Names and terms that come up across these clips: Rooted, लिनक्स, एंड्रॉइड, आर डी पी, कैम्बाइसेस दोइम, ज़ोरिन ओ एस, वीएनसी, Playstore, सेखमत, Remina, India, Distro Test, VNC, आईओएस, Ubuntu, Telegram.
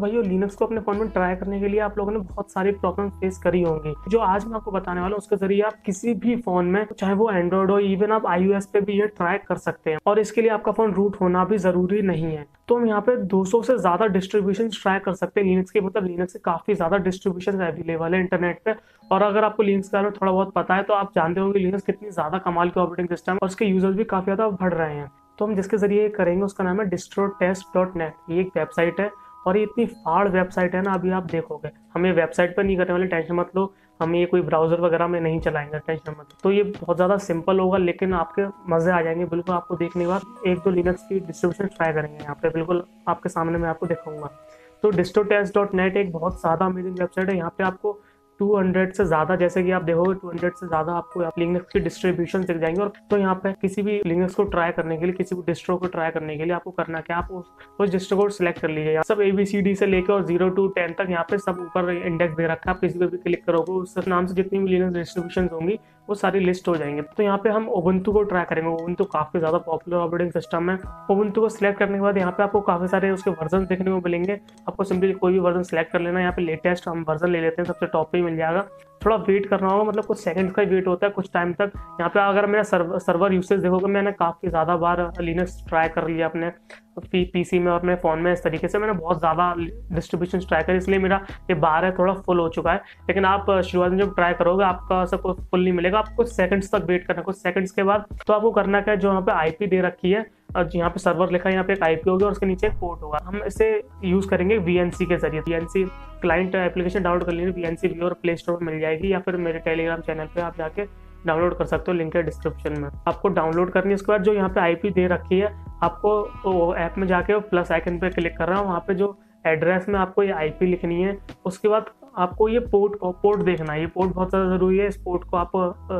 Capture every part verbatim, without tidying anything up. तो भाई लिनक्स को अपने फोन में ट्राई करने के लिए आप लोगों ने बहुत सारी प्रॉब्लम फेस करी होंगी, जो आज मैं आपको बताने वाला हूँ उसके जरिए आप किसी भी फोन में, चाहे वो एंड्रॉइड हो, इवन आप आईओएस पे भी ये ट्राई कर सकते हैं। और इसके लिए आपका फोन रूट होना भी जरूरी नहीं है। तो हम यहाँ पे दो सौ से ज्यादा डिस्ट्रीब्यूशन ट्राई कर सकते हैं लिनक्स के, मतलब लिनक्स से काफी ज्यादा डिस्ट्रीब्यूशन अवेलेबल है इंटरनेट पे। और अगर आपको लिनक्स के बारे में थोड़ा बहुत पता है तो आप जानते होंगे लिनक्स कितनी ज्यादा कमाल की ऑपरेटिंग सिस्टम है और उसके यूजर्स भी काफी ज्यादा बढ़ रहे हैं। तो हम जिसके जरिए करेंगे उसका नाम है डिस्ट्रो टेस्ट डॉट नेट। ये एक वेबसाइट है और ये इतनी फाड़ वेबसाइट है ना, अभी आप देखोगे। हमें वेबसाइट पर नहीं करने वाले, टेंशन मत लो, हम ये कोई ब्राउजर वगैरह में नहीं चलाएंगे, टेंशन मत। तो ये बहुत ज़्यादा सिंपल होगा लेकिन आपके मज़े आ जाएंगे बिल्कुल। आपको देखने के बाद एक दो लिनक्स की डिस्ट्रीब्यूशन ट्राई करेंगे यहाँ पे, बिल्कुल आपके सामने मैं आपको दिखाऊंगा। तो डिस्ट्रो टेस्ट डॉट नेट एक बहुत ज़्यादा अमेजिंग वेबसाइट है। यहाँ पे आपको दो सौ से ज़्यादा, जैसे कि आप देखोगे दो सौ से ज़्यादा आपको आप लिनक्स की डिस्ट्रीब्यूशन दिख जाएंगे। और तो यहाँ पे किसी भी लिनक्स को ट्राई करने के लिए, किसी भी डिस्ट्रो को ट्राई करने के लिए आपको करना क्या, आप उस डिस्ट्रो को सिलेक्ट कर लीजिए। यहाँ सब ए बी सी डी से लेकर और जीरो टू टेन तक यहाँ पे सब ऊपर इंडेक्स दे रखा है। आप किसी पर भी क्लिक करोगे उस नाम से जितनी भी लिनक्स डिस्ट्रीब्यूशन होंगी वो सारी लिस्ट हो जाएंगे। तो यहाँ पे हम उबंटू को ट्राई करेंगे। उबंटू काफ़ी ज़्यादा पॉपुलर ऑपरेटिंग सिस्टम है। उबंटू को सिलेक्ट करने के बाद यहाँ पे आपको काफ़ी सारे उसके वर्जन देखने को मिलेंगे। आपको सिंपली कोई भी वर्जन सेलेक्ट कर लेना। यहाँ पे लेटेस्ट हम वर्जन ले लेते हैं, सबसे टॉप पे मिल जाएगा। थोड़ा वेट करना होगा, मतलब कुछ सेकंड्स का वेट होता है कुछ टाइम तक। यहाँ पे अगर मेरा सर्व, सर्वर यूसेज देखोगे, मैंने काफ़ी ज़्यादा बार लिनक्स ट्राई कर लिया अपने पीसी में और मेरे फ़ोन में। इस तरीके से मैंने बहुत ज़्यादा डिस्ट्रीब्यूशन ट्राई करी, इसलिए मेरा ये बार है थोड़ा फुल हो चुका है। लेकिन आप शुरुआत में जब ट्राई करोगे आपका सब फुल नहीं मिलेगा, आपको कुछ सेकंड्स तक वेट करना। कुछ सेकंड्स के बाद तो आपको करना क्या है, जो यहाँ पे आईपी दे रखी है और यहाँ पे सर्वर लिखा है, यहाँ पे एक आईपी होगी और उसके नीचे एक पोर्ट होगा। हम इसे यूज़ करेंगे वीएनसी के जरिए। वीएनसी क्लाइंट एप्लीकेशन डाउनलोड कर लेंगे, वीएनसी भी और प्ले स्टोर में मिल जाएगी या फिर मेरे टेलीग्राम चैनल पे आप जाके डाउनलोड कर सकते हो, लिंक है डिस्क्रिप्शन में। आपको डाउनलोड करनी है। उसके बाद जो यहाँ पे आईपी दे रखी है आपको तो ऐप में जाके प्लस आइकन पे क्लिक करना है। वहाँ पे जो एड्रेस में आपको ये आईपी लिखनी है। उसके बाद आपको ये पोर्ट पोर्ट देखना है, ये पोर्ट बहुत ज़्यादा ज़रूरी है। इस पोर्ट को आप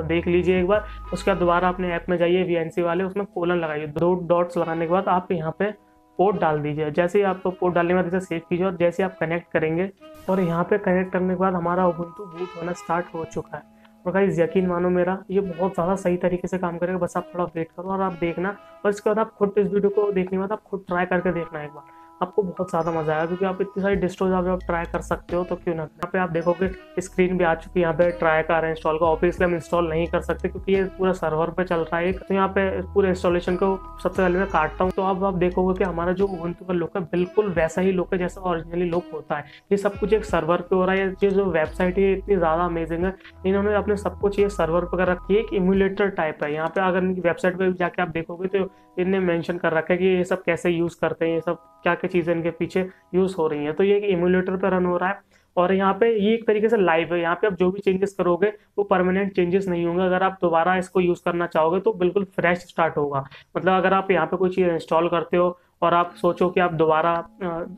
देख लीजिए एक बार। उसके बाद दोबारा अपने ऐप में जाइए वीएनसी वाले, उसमें कोलन लगाइए। दो डॉट्स लगाने के बाद आप यहाँ पे पोर्ट डाल दीजिए। जैसे ही आप पोर्ट डालने के बाद इसे सेव कीजिए और जैसे आप कनेक्ट करेंगे, और यहाँ पे कनेक्ट करने के बाद हमारा उबंटू बूट होना स्टार्ट हो चुका है। और गाइस यकीन मानो मेरा ये बहुत ज़्यादा सही तरीके से काम करेगा। बस आप थोड़ा वेट करो और आप देखना। और इसके बाद आप खुद इस वीडियो को देखने के बाद आप खुद ट्राई करके देखना एक बार, आपको बहुत ज़्यादा मजा आएगा क्योंकि आप इतनी सारी डिस्ट्रोज आप जब ट्राई कर सकते हो तो क्यों ना। यहाँ पे आप देखोगे स्क्रीन भी आ चुकी है, यहाँ पे ट्राई का इंस्टॉल का, ऑब्वियसली हम इंस्टॉल नहीं कर सकते क्योंकि ये पूरा सर्वर पे चल रहा है। तो यहाँ पे पूरे इंस्टॉलेशन को सबसे पहले मैं काटता हूँ। तो अब आप देखोगे कि हमारा जो उबंटू का लुक है बिल्कुल वैसा ही लुक है जैसा ओरिजिनली लुक होता है। ये सब कुछ एक सर्वर पे हो रहा है। ये जो वेबसाइट है इतनी ज़्यादा अमेजिंग है, इन्होंने अपने सब कुछ ये सर्वर पर कर रखी है। एक इम्यूलेटर टाइप है। यहाँ पे अगर वेबसाइट पर जाके आप देखोगे तो इनने मेंशन कर रखा है कि ये सब कैसे यूज़ करते हैं, ये सब क्या क्या चीज़ें इनके पीछे यूज़ हो रही हैं। तो ये एक इम्यूलेटर पे रन हो रहा है और यहाँ पे ये एक तरीके से लाइव है। यहाँ पे आप जो भी चेंजेस करोगे वो परमानेंट चेंजेस नहीं होंगे। अगर आप दोबारा इसको यूज़ करना चाहोगे तो बिल्कुल फ्रेश स्टार्ट होगा। मतलब अगर आप यहाँ पे कोई चीज़ इंस्टॉल करते हो और आप सोचो कि आप दोबारा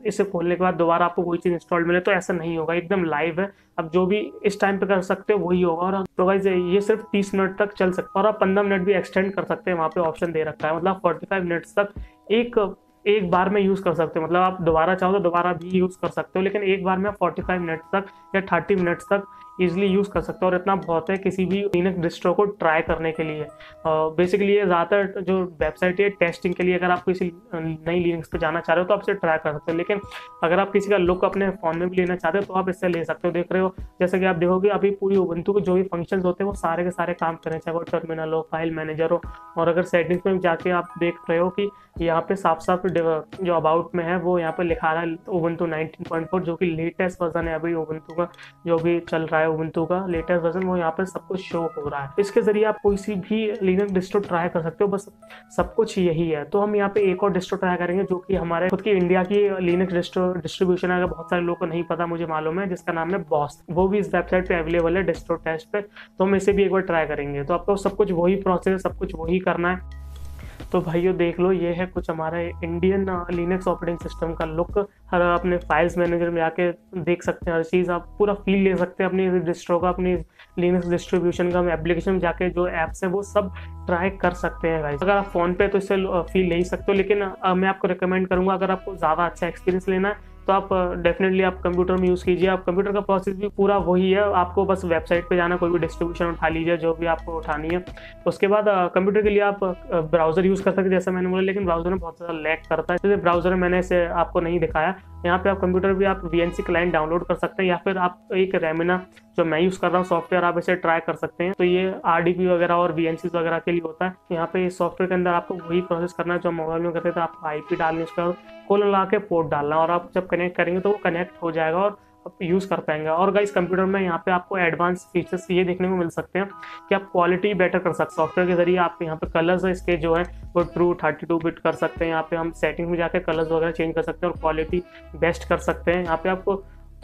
इसे खोलने के बाद दोबारा आपको कोई चीज़ इंस्टॉल मिले, तो ऐसा नहीं होगा। एकदम लाइव है, आप जो भी इस टाइम पे कर सकते हो वही होगा। और तो गाइस ये सिर्फ तीस मिनट तक चल सकता है और आप पंद्रह मिनट भी एक्सटेंड कर सकते हैं। वहाँ पे ऑप्शन दे रखा है, मतलब फोर्टी फाइव मिनट्स तक एक एक बार में यूज़ कर सकते हो। मतलब आप दोबारा चाहो तो दोबारा भी यूज़ कर सकते हो, लेकिन एक बार में पैंतालीस मिनट्स तक या तीस मिनट्स तक ईजिली यूज़ कर सकते हो। और इतना बहुत है किसी भी लिनक्स डिस्ट्रो को ट्राई करने के लिए। बेसिकली ये ज़्यादातर जो वेबसाइट है टेस्टिंग के लिए, अगर आप किसी नई लिनक्स पर जाना चाह रहे हो तो आप इसे ट्राई कर सकते हो। लेकिन अगर आप किसी का लुक अपने फ़ोन में भी लेना चाहते हो तो आप इससे ले सकते हो। देख रहे हो जैसे कि आप देखोगे अभी पूरी उबंटू के जो भी फंक्शन होते हैं वो सारे के सारे काम करें, चाहे वो टर्मिनल हो, फाइल मैनेजर हो। और अगर सेटिंग्स में जाके आप देख रहे हो कि यहाँ पर साफ साफ जो अबाउट में है वो यहाँ पर लिखा रहा है उबंटू नाइनटीन पॉइंट फोर, जो कि लेटेस्ट वर्जन है अभी उबंटू का, जो भी चल रहा है उबंटू का लेटेस्ट वर्जन, वो यहाँ पर सब कुछ शो हो रहा है। इसके जरिए आप कोई सी भी लिनक्स डिस्ट्रो ट्राई कर सकते हो। बस सब कुछ यही है। तो हम यहाँ पे एक और डिस्ट्रो ट्राई करेंगे जो कि हमारे खुद की इंडिया की लिनक्स डिस्ट्रो डिस्ट्रीब्यूशन है। अगर बहुत सारे लोगों को नहीं पता, मुझे मालूम है, जिसका नाम है बॉस। वो भी इस वेबसाइट पर अवेलेबल है डिस्ट्रो टेस्ट पे। तो हम इसे भी एक बार ट्राई करेंगे। तो आपको सब कुछ वही प्रोसेस है, सब कुछ वही करना है। तो भाइयों देख लो, ये है कुछ हमारा इंडियन लिनक्स ऑपरेटिंग सिस्टम का लुक। हर अपने फाइल्स मैनेजर में आके देख सकते हैं हर चीज़, आप पूरा फील ले सकते हैं अपनी डिस्ट्रो का, अपनी लिनक्स डिस्ट्रीब्यूशन का। हम एप्लीकेशन में जाके जो ऐप्स हैं वो सब ट्राई कर सकते हैं गाइस। अगर आप फ़ोन पे तो इससे फील ले ही सकते हो, लेकिन आ, मैं आपको रिकमेंड करूँगा अगर आपको ज़्यादा अच्छा एक्सपीरियंस लेना है तो आप डेफिनेटली आप कंप्यूटर में यूज़ कीजिए। आप कंप्यूटर का प्रोसेस भी पूरा वही है। आपको बस वेबसाइट पे जाना, कोई भी डिस्ट्रीब्यूशन उठा लीजिए जो भी आपको उठानी है। उसके बाद कंप्यूटर के लिए आप ब्राउज़र यूज़ कर सकते हैं, जैसा मैंने बोला, लेकिन ब्राउज़र में बहुत ज़्यादा लैग करता है। जैसे ब्राउज़र मैंने इसे आपको नहीं दिखाया। यहाँ पे आप कंप्यूटर भी आप V N C client download कर सकते हैं, या फिर आप एक रेमिना जो मैं यूज़ कर रहा हूँ सॉफ्टवेयर, आप इसे ट्राई कर सकते हैं। तो ये आर डी पी वगैरह और वी एन सी वगैरह के लिए होता है। यहाँ पे सॉफ्टवेयर के अंदर आपको वही प्रोसेस करना है जो मोबाइल में करते थे, आपको आई पी डालनी, उसका कोलन ला के पोर्ट डालना, और आप जब कनेक्ट करेंगे तो वो कनेक्ट हो जाएगा और आप यूज़ कर पाएंगे। और गाइस कंप्यूटर में यहाँ पे आपको एडवांस फीचर्स ये देखने को मिल सकते हैं कि आप क्वालिटी बेटर कर सकते हैं सॉफ्टवेयर के जरिए। आप यहाँ पे कलर्स इसके जो है वो ट्रू थर्टी टू बिट कर सकते हैं। यहाँ पे हम सेटिंग में जाकर कलर्स वगैरह चेंज कर सकते हैं और क्वालिटी बेस्ट कर सकते हैं। यहाँ पे आपको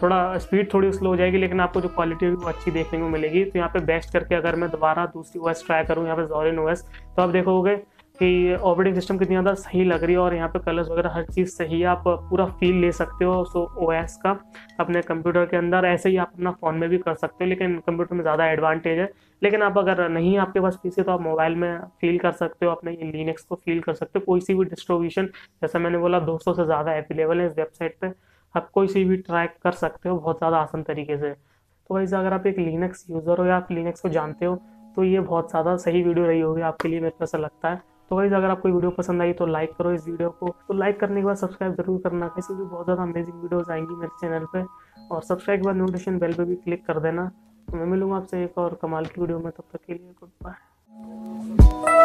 थोड़ा स्पीड थोड़ी स्लो हो जाएगी, लेकिन आपको जो क्वालिटी होगी वो अच्छी देखने को मिलेगी। तो यहाँ पे बेस्ट करके अगर मैं दोबारा दूसरी ओ एस ट्राई करूँ, यहाँ पे ज़ोरिन ओ एस, तो आप देखोगे कि ऑपरेटिंग सिस्टम कितनी ज़्यादा सही लग रही है और यहाँ पे कलर्स वगैरह हर चीज़ सही है। आप पूरा फील ले सकते हो सो ओ एस का अपने कंप्यूटर के अंदर। ऐसे ही आप अपना फ़ोन में भी कर सकते हो, लेकिन कंप्यूटर में ज़्यादा एडवांटेज है। लेकिन आप अगर नहीं आपके पास पीसी, तो आप मोबाइल में फील कर सकते हो, अपने लिनक्स को फील कर सकते हो। कोई सी भी डिस्ट्रीब्यूशन, जैसा मैंने बोला दो सौ से ज़्यादा अवेलेबल है इस वेबसाइट पर, आप कोई सी भी ट्राई कर सकते हो बहुत ज़्यादा आसान तरीके से। तो वैसे अगर आप एक लिनक्स यूज़र हो या आप लिनक्स को जानते हो, तो ये बहुत ज़्यादा सही वीडियो रही होगी आपके लिए, मेरे को ऐसा लगता है। तो गाइस अगर आपको वीडियो पसंद आई तो लाइक करो इस वीडियो को। तो लाइक करने के बाद सब्सक्राइब जरूर करना, कैसे भी बहुत ज़्यादा अमेजिंग वीडियोस आएंगी मेरे चैनल पे। और सब्सक्राइब के बाद नोटिफिकेशन बेल पे भी क्लिक कर देना। तो मैं मिलूंगा आपसे एक और कमाल की वीडियो में, तब तक के लिए गुड बाय।